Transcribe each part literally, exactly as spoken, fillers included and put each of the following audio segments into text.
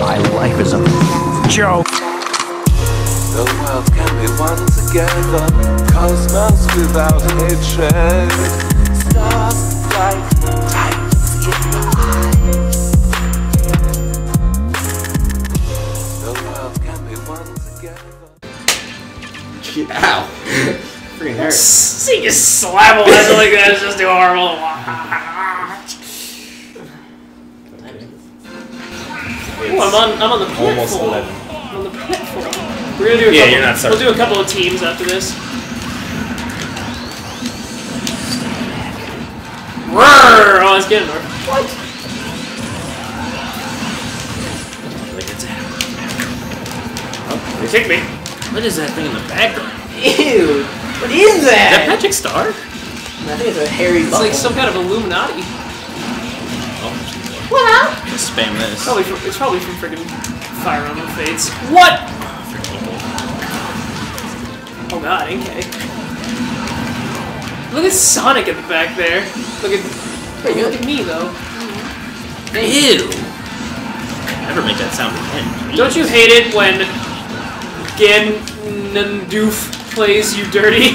My life is a joke. The world can be one together, cosmos without hatred. Stars like diamonds in the eye. The world can be one together. Ow! Freaking hurt. See, you just slap on that like that is just too horrible. Oh, I'm on, I'm on the platform. Almost eleven. I'm on the platform. We're gonna do a yeah, couple. You're not sorry. We'll do a couple of teams after this. Roar! Oh, it's Ganondorf. What? I think it's oh, they kicked me. What is that thing in the background? Ew! What is that? Is that magic star? I think it's a hairy. It's bubble. Like some kind of Illuminati. What up? Just spam this. It's probably from, it's probably from freaking Fire Emblem Fates. What? Oh god, okay. Look at Sonic at the back there. Look at Wait, look at me though. Ew. Never make that sound again. Don't you hate it when Ganondorf plays you dirty?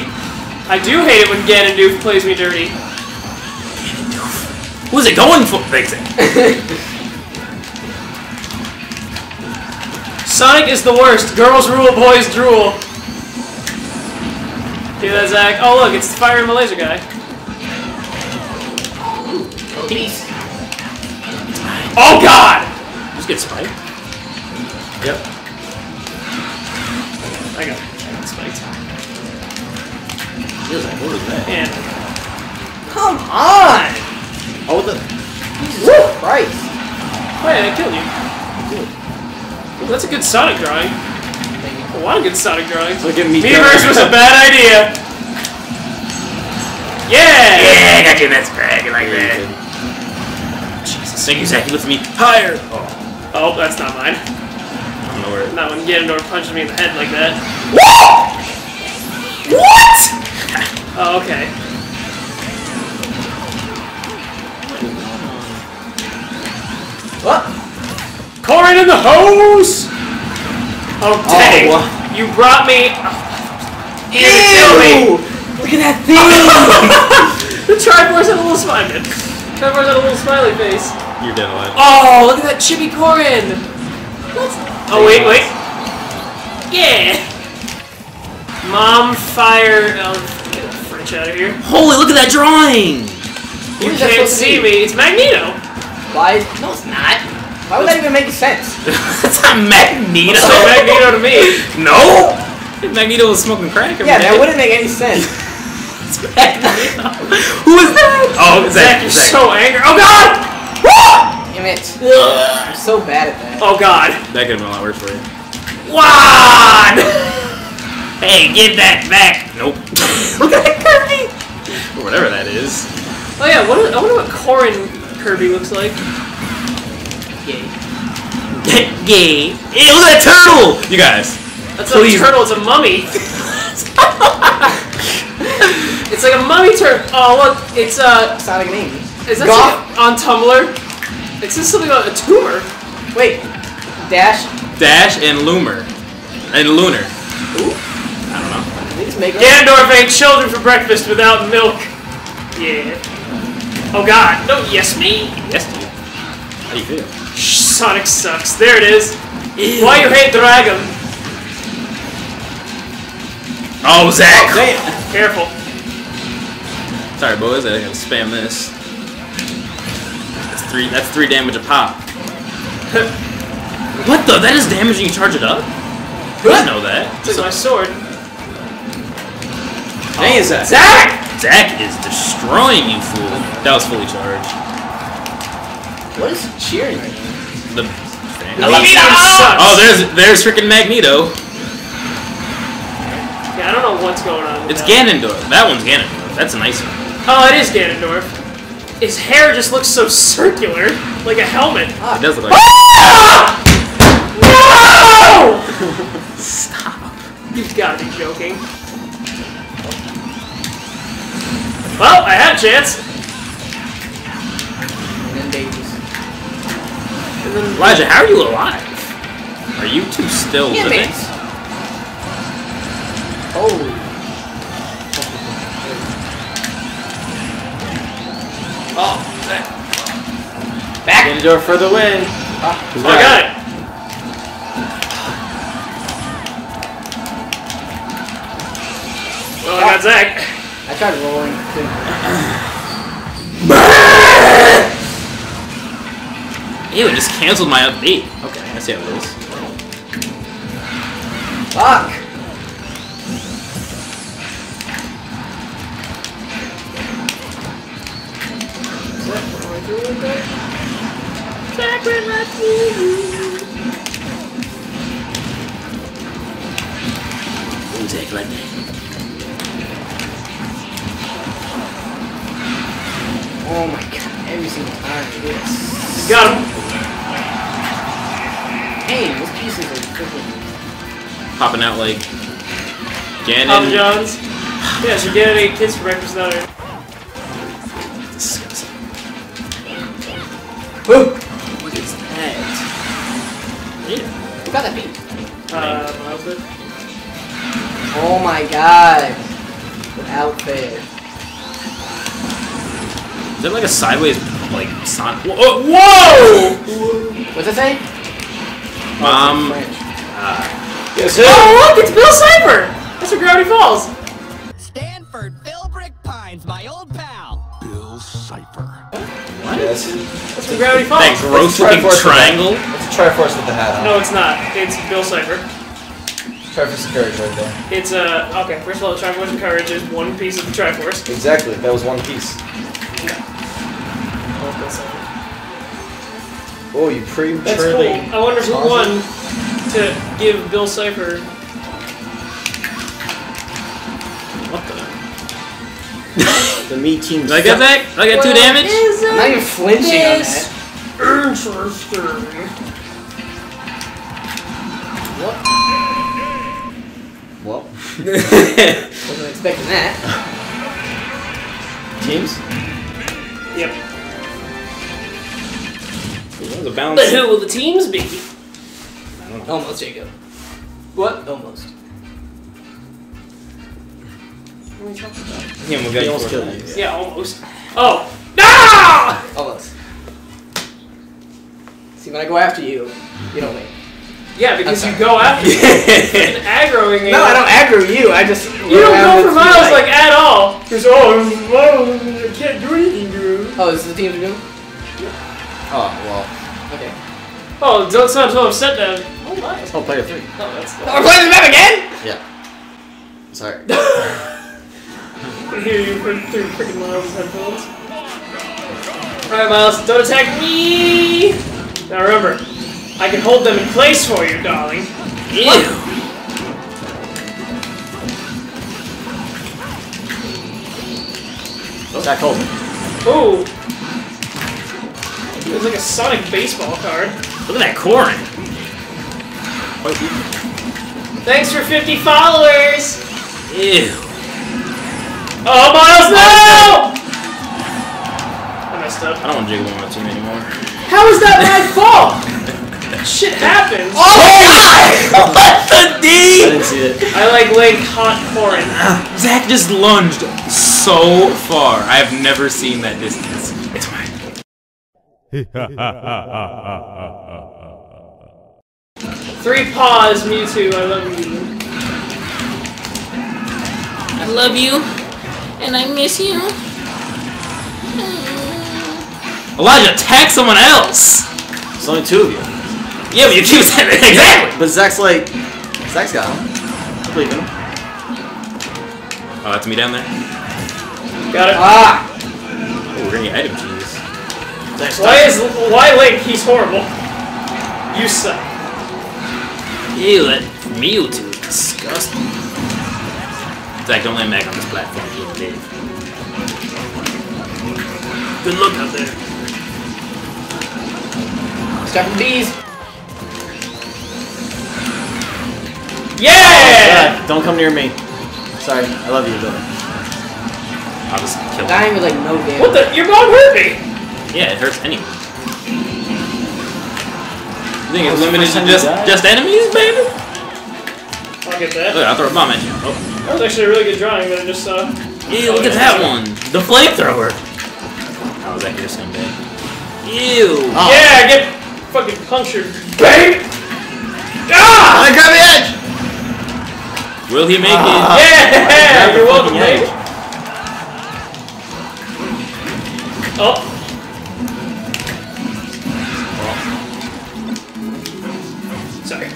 I do hate it when Ganondorf plays me dirty. Who's it going for? Fixing. Sonic is the worst. Girls rule, boys drool. Hear that, Zach? Oh, look, it's the Fire Emblem Laser guy. Peace. Oh, God! Just get spiked. Yep. I got, I got spiked. Feels like, what was that? And... Come on! Oh, the... Jesus Woo! Christ! Wait, I killed you. Good. Ooh, that's a good Sonic drawing. A lot of good Sonic drawings. Look at me. Meteverse was a bad idea! Yeah! Yeah, I got you in that sprag like that. Jesus, thank you, Zach. You lifted me higher! Oh. Oh, that's not mine. I don't know where it is. Not when Ganondorf punches me in the head like that. Whoa! What?! Oh, okay. What? Corrin in the hose! Oh, dang. Oh. You brought me... Oh, ew! You me. Look at that thing! The Triforce had a little smile. Triforce had a little smiley face. You're dead alive. Oh, look at that chibi Corrin! What? Oh, wait, wait. Yeah! Mom, fire... Oh, get the French out of here. Holy, look at that drawing! You can't see me. It's Magneto! Why? No, it's not. Why would that even make sense? That's not Magneto. That's not Magneto to me. No. Magneto was smoking crack. Yeah, that wouldn't make any sense. It's Magneto. Who is that? Oh, Zach, you're so angry. Oh God! Damn it! I'm so bad at that. Oh God. That could have been a lot worse for you. What? Hey, give that back. Nope. Look at that Kirby. Or whatever that is. Oh yeah. What? I wonder what Corrin. Kirby looks like. Yay. Yay. Hey, look at that turtle! You guys. That's not a turtle, it's a mummy. It's like a mummy turtle. Oh, look, it's uh. Sonic and Amy. Is that like on Tumblr? It's just something about a tumor. Wait. Dash? Dash and Loomer. And Lunar. Ooh. I don't know. Ganondorf ate children for breakfast without milk. Yeah. Oh god, no, yes me! Yes to you. How do you feel? Shh, Sonic sucks. There it is. Ew. Why you hate Dragon? Oh, Zach! Oh, careful. Sorry, boys, I gotta spam this. That's three, that's three damage a pop. What the? That is damage and you charge it up? Who doesn't know that? It's so, my sword. Dang, oh, Zach! Zach! Zach is destroying you, fool. That was fully charged. What is cheering right now? The Magneto! Oh, there's there's freaking Magneto. Yeah, I don't know what's going on. It's that. Ganondorf. That one's Ganondorf. That's a nice one. Oh, it is Ganondorf. His hair just looks so circular, like a helmet. Ah. It does look like. Ah! No! Stop! You've got to be joking. Well, I had a chance. And then they And then Elijah, how are you alive? Are you two still yeah, living? Mates. Oh. Oh, back. Back. Ganondorf for the win. Ah, oh, I got it. Well, I got Zach. I tried rolling too. Ew, it just canceled my upbeat. Okay, I see how it is. Fuck! What am I doing there? Zach ran right through you! Ooh, Zach, let me. Oh my god, every single time it is. Got him! Hey, those pieces are freaking popping out like Ganon. Papa John's. Yeah, she Ganon ate kids for breakfast now. Disgusting. Woo! What is that? Yeah. What got that beat? Uh, my outfit. Oh my god. The outfit. Is that like a sideways, like, son? Whoa! Whoa! What's it say? Mom. Um, uh, yes, oh, look! It's Bill Cipher! That's from Gravity Falls! Stanford Philbrick Pines, my old pal! Bill Cipher. What? Yes. That's from Gravity Falls! That gross looking triangle? It's Triforce with the hat on. No, it's not. It's Bill Cipher. Triforce of Courage right there. It's, uh, okay, first of all, the Triforce of Courage is one piece of the Triforce. Exactly, that was one piece. Oh, you pre-turned. That's cool. I wonder who won to give Bill Cipher. What the? The meat team. Did I get that? Did I get well, two damage? I'm not even flinching on that. Interesting. What? Well. Wasn't expecting that. Teams? Yep. The but who will the teams be? I don't know. Almost, Jacob. What? Almost. What are we talking about? Yeah, we almost killed you. Yeah, almost. Oh! No! Almost. See, when I go after you, you don't wait. Yeah, because you go after me. And aggroing me. No, I don't aggro you. I just. You don't go for miles like at all. Because oh, well, I can't do anything, dude. Oh, is this the team to do? Oh well. Okay. Oh, don't sound so upset then. Oh my. I'll play a three. Oh, that's cool. We're playing the map again? Yeah. Sorry. I hear you put through freaking Miles' headphones. Alright, Miles, don't attack me! Now remember, I can hold them in place for you, darling. Ew. What? Zach, hold him. Ooh. It was like a Sonic baseball card. Look at that Corrin. Thanks for fifty followers! Ew. Oh, Miles, no! I messed up. I don't want to jiggle my team anymore. How is that my fault? Shit happens. Oh my god! What the D? I didn't see it. I like like hot Corrin. Uh, Zach just lunged so far. I have never seen that distance. It's mine. Three paws, Mewtwo, I love you. I love you, and I miss you. Elijah, attack someone else! There's only two of you. Yeah, but you choose that. Exactly! But Zach's like... Zach's got him. I believe him. Oh, that's me down there. Got it. Ah! Oh, we're gonna get item cheese. Why is why Link? He's horrible. You suck. Ew, that Mewtwo is disgusting. Zach, don't land back on this platform, you idiot. Good luck out there. Stop with these. Yeah! Oh, don't come near me. Sorry, I love you, though. I'll just kill him. Dying with like no damage. What the? You're going to hurt me. Yeah, it hurts anyway. You think it's limited to just, just enemies, baby? I'll get that. Look, I'll throw a bomb at you. Oh. That was actually a really good drawing, but I just saw... Uh, yeah, look at that one. The flamethrower. How was that your scumbag? Ew. Oh. Yeah, I get fucking punctured. Bang! Ah! I grab the edge! Will he make ah. it? Yeah! yeah. You're welcome, baby. Oh. oh. Sorry.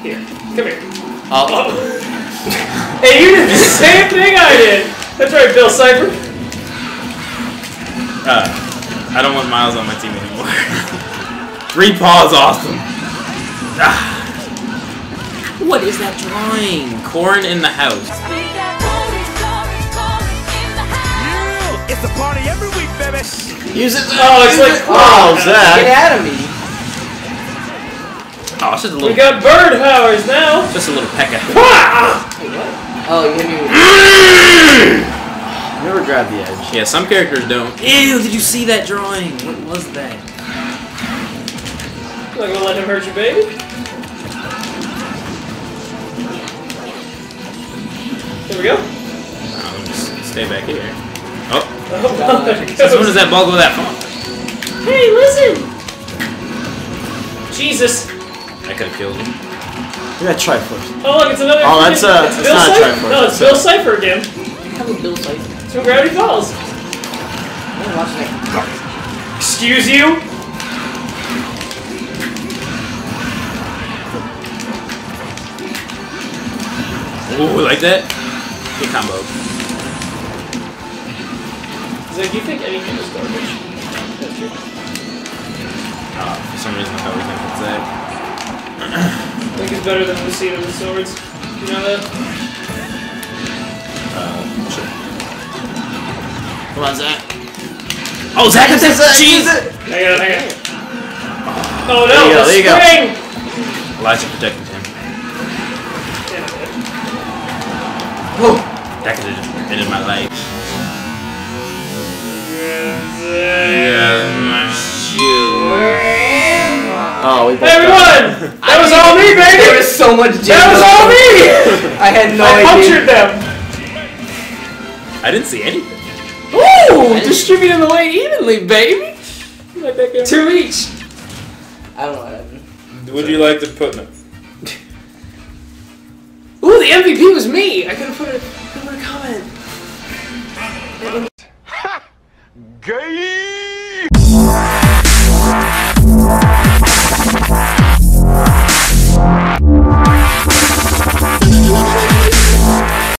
Here. Come here. Oh. oh. Hey, you did the same thing I did! That's right, Bill Cipher. Uh, I don't want Miles on my team anymore. Three paws awesome. Ah. What is that drawing? Corrin in the house. Yeah, it's a party every week, baby. Use it. Oh, it's like oh, Zach. Get out of me. Oh, it's just a little. We got bird powers now. Just a little peck at me. Oh, you hit me. With never grab the edge. Yeah, some characters don't. Ew! Did you see that drawing? What was that? Not gonna let him hurt your baby. There we go. Um, stay back here. Oh. oh Since when does that ball go that far? Hey, listen! Jesus! That could have killed him. Look at that Triforce. Oh, look, it's another. Oh, that's a. Uh, it's Bill not Triforce. No, it's so. Bill Cipher again. How was Bill Cipher? It's from Gravity Falls. I'm watching it. Excuse you? Ooh, like that? Good combo. Zach, do you think anything is garbage? That's true. Uh, for some reason, I always think it's Zach. I think it's better than the Lucina with swords. You know that? Uh, sure. Come on, Zach. Oh, Zach, it's that cheese! Hang on, hang on. Oh, no, there you go, there you go. Spring! Elijah protected him. Whoa! That could have just ended my life. Oh, we everyone! That I was all me, baby! There was so much jam. That was all me! I had no I idea. I punctured them! I didn't see anything. Ooh! Distributing the light evenly, baby! Like that guy? Two each! I don't know what happened. Would you like to put them? Ooh, the M V P was me! I could've put a, could've put a comment. Ha! Gay!